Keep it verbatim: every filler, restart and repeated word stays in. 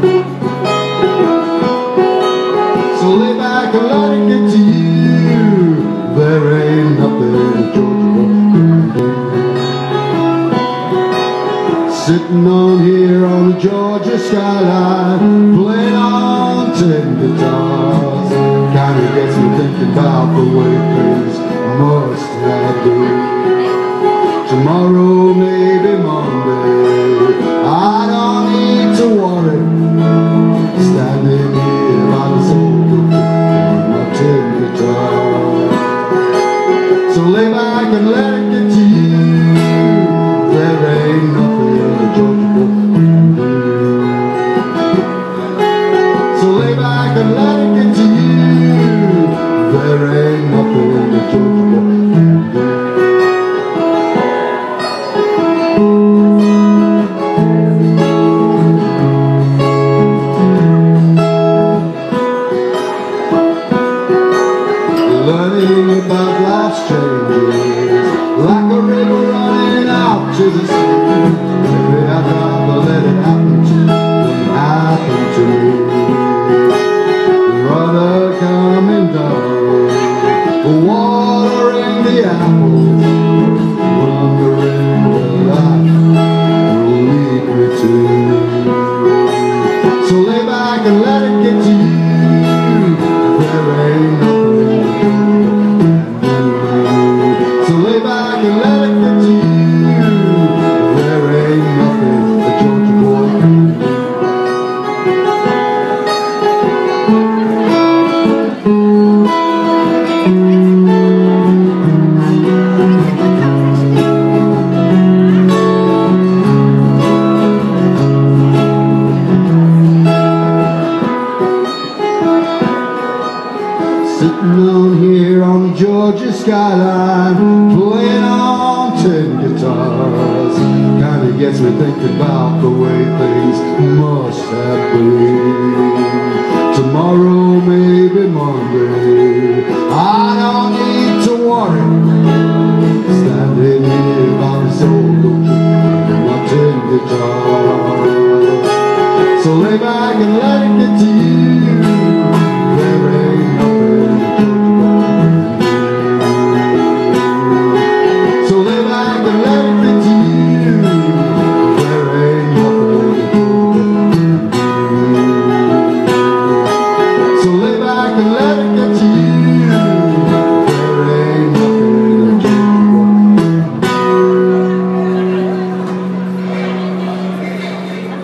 So lay back and let it get to you. There ain't nothing that Georgia won't do. Sitting on here on the Georgia skyline, playing on ten guitars, kinda gets me thinking about the way things must have been. Tomorrow, maybe Monday, I don't need to worry. Standing here by the soul of my tin guitar. So lay back and let it get to you. There ain't nothing that Georgia won't do. So lay back and let it get to you. There ain't nothing that Georgia won't do. Learning about life's changes, like a river running out to the sea. Maybe I'd rather let it happen to me than happen to me. Water coming down, the water in the apples, wondering where life will lead me to. So lay back and let it get to you. There ain't no sitting on here on the Georgia skyline, playing on tin guitars, kinda gets me thinking about the way things must have been. Tomorrow, maybe Monday, I don't need to worry. Standing here by the soul of my tin guitar. So lay back and let it get to you.